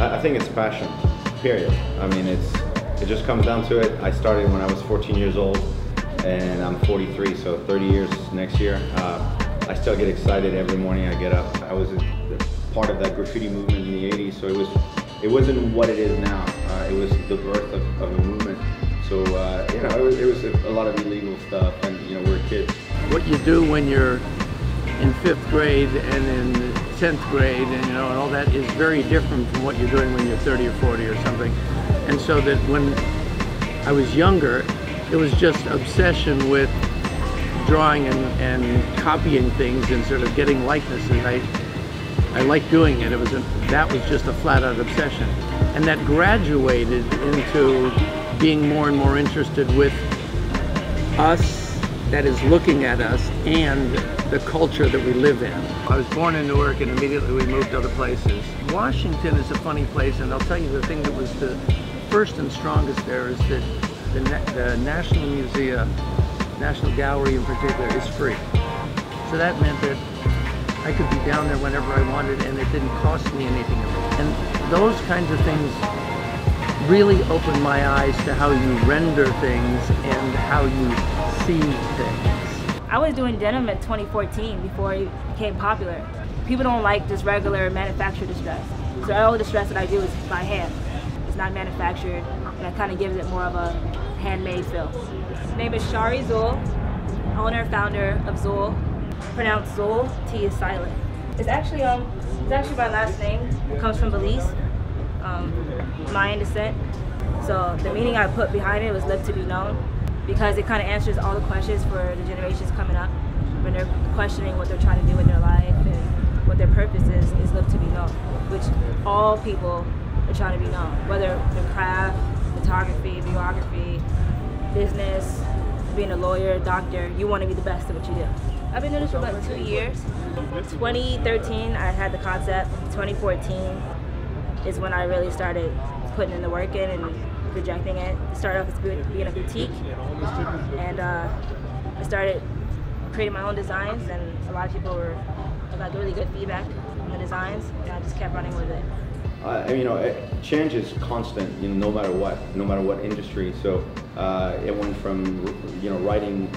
I think it's passion, period. I mean, it just comes down to it. I started when I was 14 years old, and I'm 43, so 30 years next year. I still get excited every morning I get up. I was part of that graffiti movement in the 80s, so it wasn't what it is now. It was the birth of a movement. So, you know, it was a lot of illegal stuff, and, you know, we're kids. What you do when you're in 5th grade and in 10th grade and, you know, and all that is very different from what you're doing when you're 30 or 40 or something. And so that when I was younger, it was just obsession with drawing and copying things and sort of getting likeness, and I liked doing it. That was just a flat out obsession. And that graduated into being more and more interested with us, that is looking at us, and the culture that we live in. I was born in Newark, and immediately we moved to other places. Washington is a funny place, and I'll tell you the thing that was the first and strongest there is that the National Museum, National Gallery in particular, is free. So that meant that I could be down there whenever I wanted, and it didn't cost me anything. And those kinds of things really opened my eyes to how you render things and how you see things. I was doing denim at 2014 before it became popular. People don't like just regular manufactured distress. So all the distress that I do is by hand. It's not manufactured, and that kind of gives it more of a handmade feel. My name is Shari Zul, owner, founder of Zul. Pronounced Zul, T is silent. It's actually my last name. It comes from Belize, Mayan descent. So the meaning I put behind it was live to be known, because it kind of answers all the questions for the generations coming up when they're questioning what they're trying to do in their life and what their purpose is live to be known, which all people are trying to be known, whether they're craft, photography, biography, business, being a lawyer, doctor. You want to be the best at what you do. I've been doing this for about 2 years. 2013, I had the concept. 2014 is when I really started putting in the work in and projecting it. It started off as being a boutique, and I started creating my own designs, and a lot of people were about really good feedback on the designs, and I just kept running with it. You know, change is constant, you know, no matter what industry. So it went from, you know, writing,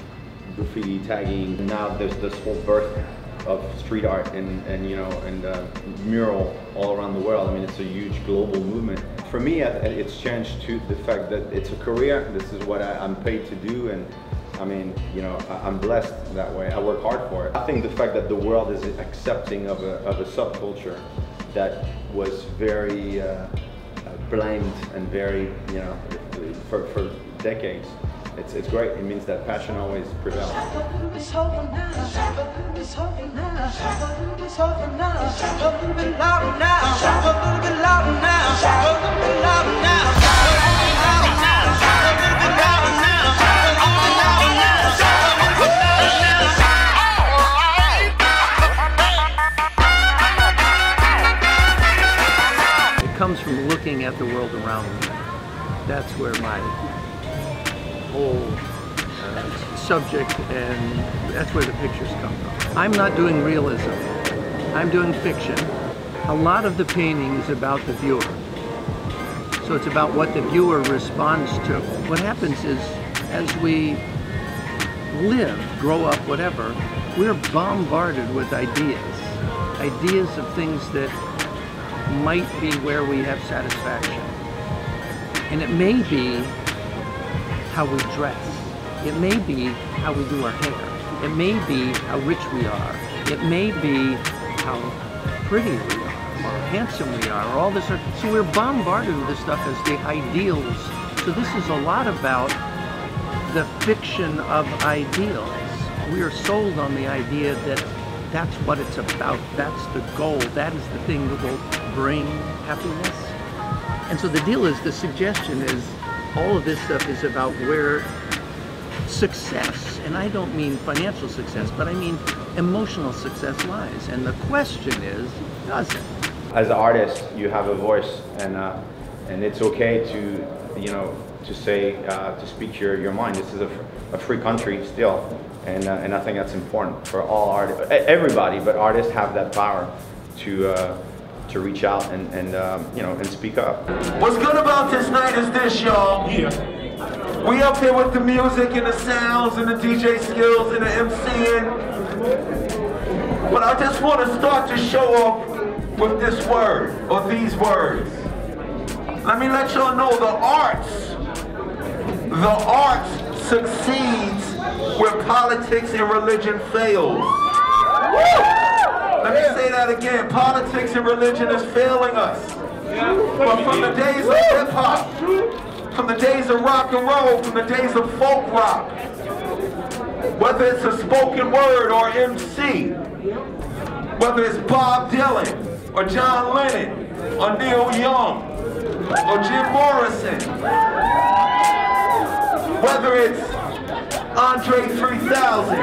graffiti, tagging, and now there's this whole birth of street art and you know, and mural all around the world. I mean, it's a huge global movement. For me, it's changed to the fact that it's a career. This is what I'm paid to do, and I mean, you know, I'm blessed that way. I work hard for it. I think the fact that the world is accepting of a subculture that was very blamed and very, you know, for decades. It's great. It means that passion always prevails. It comes from looking at the world around me. That's where my whole subject, and that's where the pictures come from. I'm not doing realism, I'm doing fiction. A lot of the painting is about the viewer. So it's about what the viewer responds to. What happens is, as we live, grow up, whatever, we're bombarded with ideas. Ideas of things that might be where we have satisfaction. And it may be how we dress. It may be how we do our hair. It may be how rich we are. It may be how pretty we are. handsome we are, or all this. So we're bombarded with this stuff as the ideals. So this is a lot about the fiction of ideals. We are sold on the idea that that's what it's about. That's the goal. That is the thing that will bring happiness. And so the deal is, the suggestion is, all of this stuff is about where success, and I don't mean financial success, but I mean emotional success lies. And the question is, does it? As an artist, you have a voice, and it's okay to, you know, to say, to speak your mind. This is a free country still, and I think that's important for all artists, everybody, but artists have that power to reach out and you know, and speak up. What's good about this night is this, y'all. Yeah. We up here with the music and the sounds and the DJ skills and the MCing. But I just want to start to show off with this word, or these words. Let me let y'all know, the arts succeeds where politics and religion fails. Woo! Let me say that again. Politics and religion is failing us. But from the days of hip hop, from the days of rock and roll, from the days of folk rock, whether it's a spoken word or MC, whether it's Bob Dylan or John Lennon or Neil Young or Jim Morrison, whether it's Andre 3000,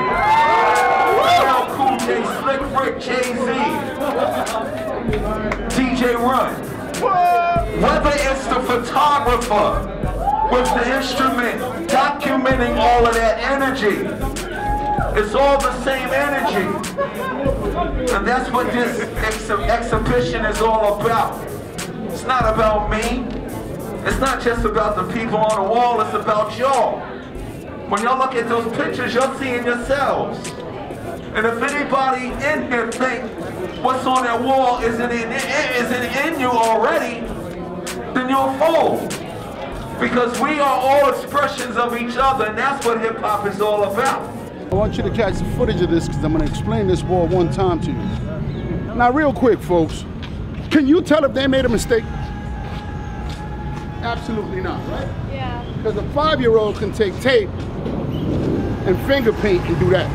Cool J, Slick Rick, Jay-Z, DJ Run. Whether it's the photographer with the instrument documenting all of that energy, it's all the same energy. And that's what this exhibition is all about. It's not about me. It's not just about the people on the wall, it's about y'all. When y'all look at those pictures, y'all seeing yourselves. And if anybody in here think what's on that wall isn't in you already, then you're a fool. Because we are all expressions of each other, and that's what hip hop is all about. I want you to catch the footage of this, because I'm going to explain this wall one time to you. Now, real quick, folks, can you tell if they made a mistake? Absolutely not, right? Yeah. Because a 5-year-old can take tape and finger paint and do that.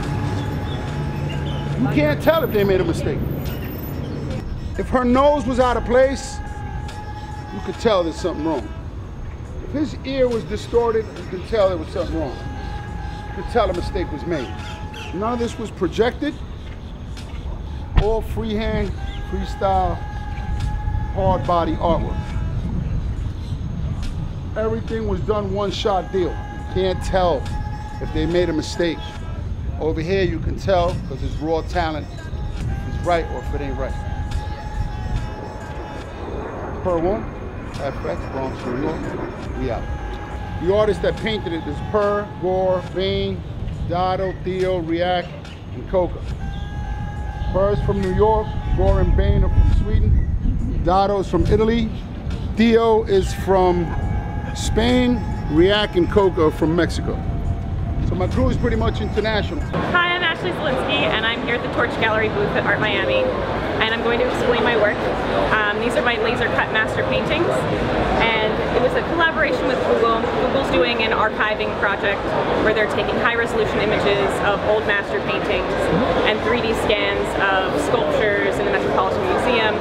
You can't tell if they made a mistake. If her nose was out of place, you could tell there's something wrong. If his ear was distorted, you could tell there was something wrong. You could tell a mistake was made. None of this was projected. All freehand, freestyle, hard body artwork. Everything was done one-shot deal. You can't tell if they made a mistake. Over here you can tell, because it's raw talent, if it's right or if it ain't right. Per one, FX, Bronx, New York, we out. The artists that painted it is Per, Gore, Bane, Dado, Theo, React, and Coca. Per's from New York, Gore and Bane are from Sweden, Dado's from Italy, Theo is from Spain, React and Coca are from Mexico. So my crew is pretty much international. Hi, I'm Ashley Zelinski, and I'm here at the Torch Gallery booth at Art Miami, and I'm going to explain my work. These are my laser cut master paintings, and it was a collaboration with Google. Google's doing an archiving project where they're taking high resolution images of old master paintings and 3D scans of sculptures in the Metropolitan Museum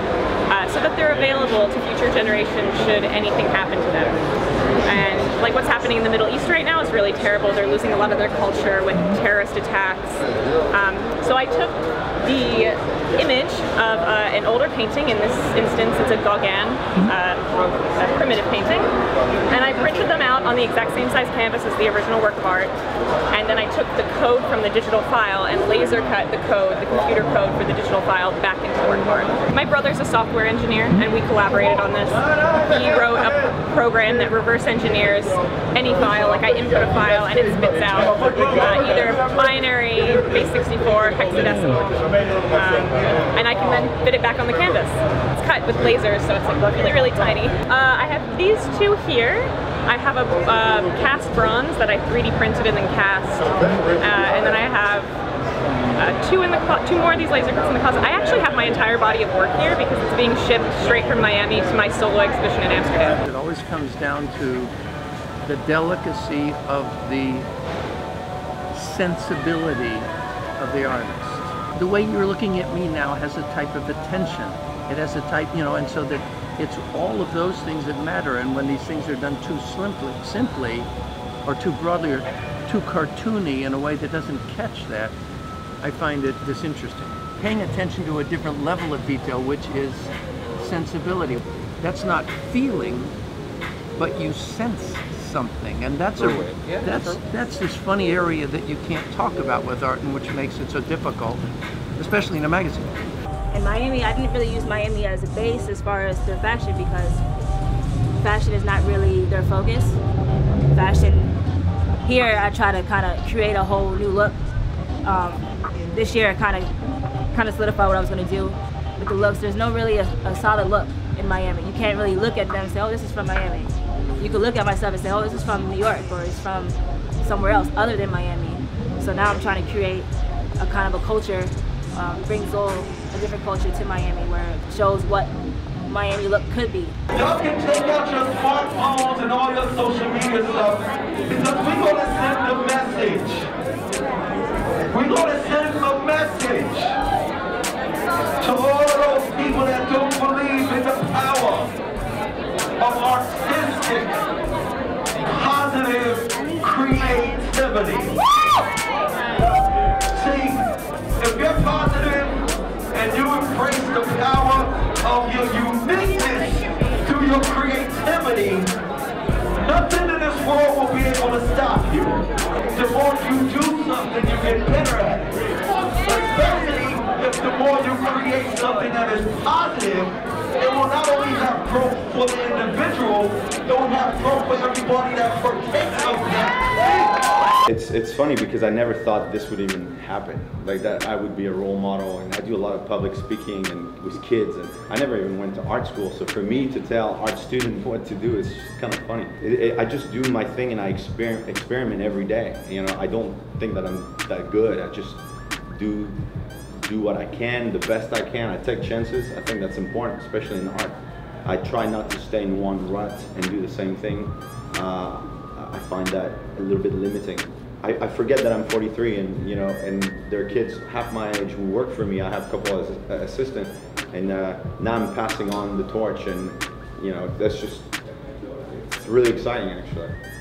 so that they're available to future generations should anything happen to them. And like what's happening in the Middle East right now is really terrible. They're losing a lot of their culture with terrorist attacks. So I took the image of an older painting. In this instance, it's a Gauguin, a primitive painting. And I printed them out on the exact same size canvas as the original work of art. And then I took the code from the digital file and laser cut the code, the computer code for the digital file, back into the work of art. My brother's a software engineer, and we collaborated on this. He wrote a program that reverse engineers any file. Like, I input a file and it spits out either binary, base64, hexadecimal, and I can then fit it back on the canvas. It's cut with lasers, so it's like really, really tiny. I have these two here. I have a cast bronze that I 3D printed and then cast, and then I have two more of these laser cuts in the closet. I actually have my entire body of work here because it's being shipped straight from Miami to my solo exhibition in Amsterdam. It always comes down to the delicacy of the sensibility of the artist. The way you're looking at me now has a type of attention. It has a type, you know, and so that it's all of those things that matter. And when these things are done too simply or too broadly or too cartoony in a way that doesn't catch that, I find it disinteresting. Paying attention to a different level of detail, which is sensibility. That's not feeling, but you sense something, and that's a, yeah, that's this funny area that you can't talk about with art, and which makes it so difficult, especially in a magazine. In Miami, I didn't really use Miami as a base as far as their fashion, because fashion is not really their focus. Fashion here, I try to kind of create a whole new look. This year, I kind of solidified what I was going to do with the looks. There's no really a solid look in Miami. You can't really look at them and say, oh, this is from Miami. You could look at myself and say, oh, this is from New York, or it's from somewhere else other than Miami. So now I'm trying to create a kind of a culture, brings all a different culture to Miami, where it shows what Miami look could be. Y'all can take out your smartphones and all your social media stuff, because we're going to send the message. We're going to send the message to all of those people that don't believe in the power of artistic, positive creativity. See, if you're positive and you embrace the power of your uniqueness through your creativity, nothing in this world will be able to stop you. The more you do something, you get better at it. Especially if the more you create something that is positive, it will not only have growth for the individual, it will have growth for everybody that partakes of that. It's funny because I never thought this would even happen. Like that I would be a role model, and I do a lot of public speaking and with kids, and I never even went to art school, so for me to tell art student what to do is kind of funny. I just do my thing and I experiment every day. You know, I don't think that I'm that good. I just do what I can, the best I can. I take chances. I think that's important, especially in art. I try not to stay in one rut and do the same thing. I find that a little bit limiting. I forget that I'm 43, and you know, and there are kids half my age who work for me. I have a couple of assistants, and now I'm passing on the torch, and you know, that's just, it's really exciting actually.